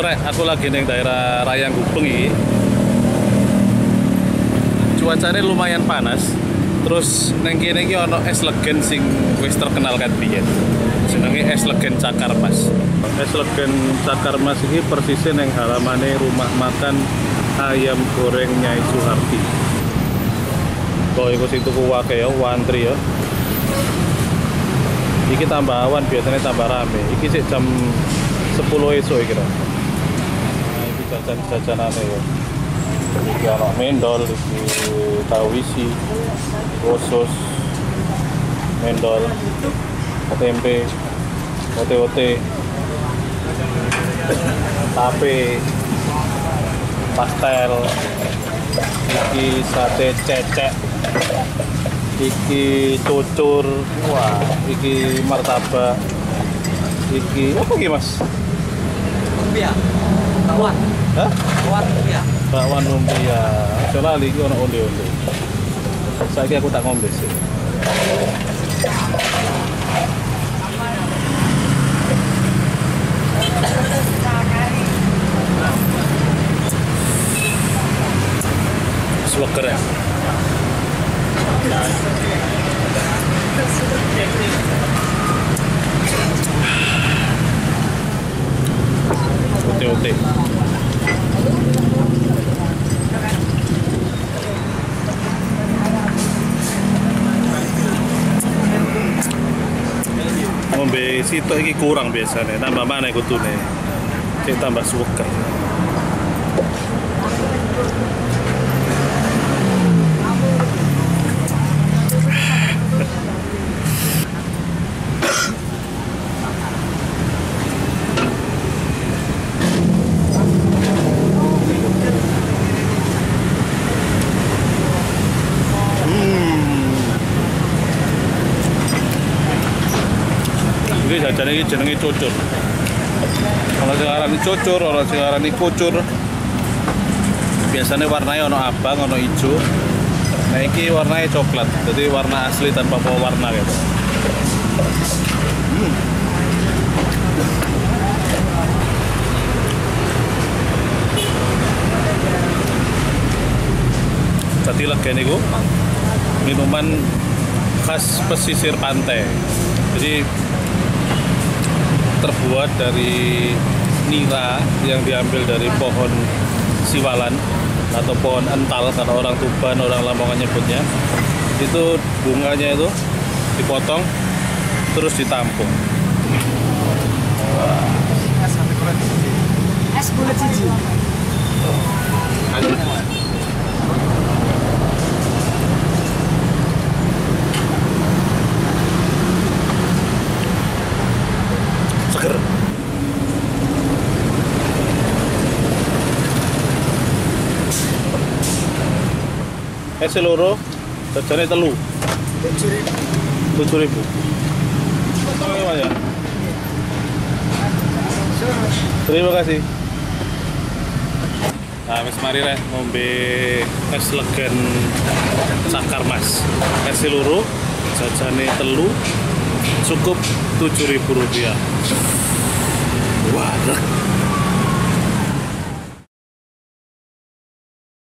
sore, aku lagi neng daerah Rayang Gubeng ini. Cuacanya lumayan panas. Terus neng kene iki ono es legen sing wis terkenal kan biyen. Jenenge es legen Cakar Mas. Es legen Cakar Mas iki persisnya neng halamane rumah makan ayam goreng Nyai Suhardi. Kok iku sing tuku wae ya, antri ya. Iki tambah awan biasanya tambah rame. Iki sih jam 10 esok kira. Nah, iki jajan-jajanane ya. Iki ono mendol, iki tahu isi, usus, mendol, tempe, ote-ote, tape, pastel, iki sate cecek, iki cucur, wah, iki martabak, iki apa iki Mas? Lumpia, bakwan. Hah? Bakwan lumpia. Bakwan lumpia. Coba lagi ono onde-onde. Saiki aku tak ngombe sih. Seger ya. Oke. Ngombe sitok iki kurang biasane, tambah maneh kutune. Cek tambah suwek. Jajan ini jenenge cucur. Kalau sekarang ini cucur, kalau sekarang ini kucur. Biasanya warnanya ono abang, ono hijau. Nah ini warnanya coklat, jadi warna asli tanpa pewarna gitu. Tadi legen niku minuman khas pesisir pantai. Jadi terbuat dari nira yang diambil dari pohon siwalan atau pohon ental, karena orang Tuban, orang Lamongan nyebutnya. Itu bunganya itu dipotong terus ditampung. Es bulat siji. Es loro, jajane telu. 7.000. Terima kasih. Nah, wis mari rek ngombe es legen Cakar Mas. Es loro, jajane telu, cukup Rp7.000. Wah.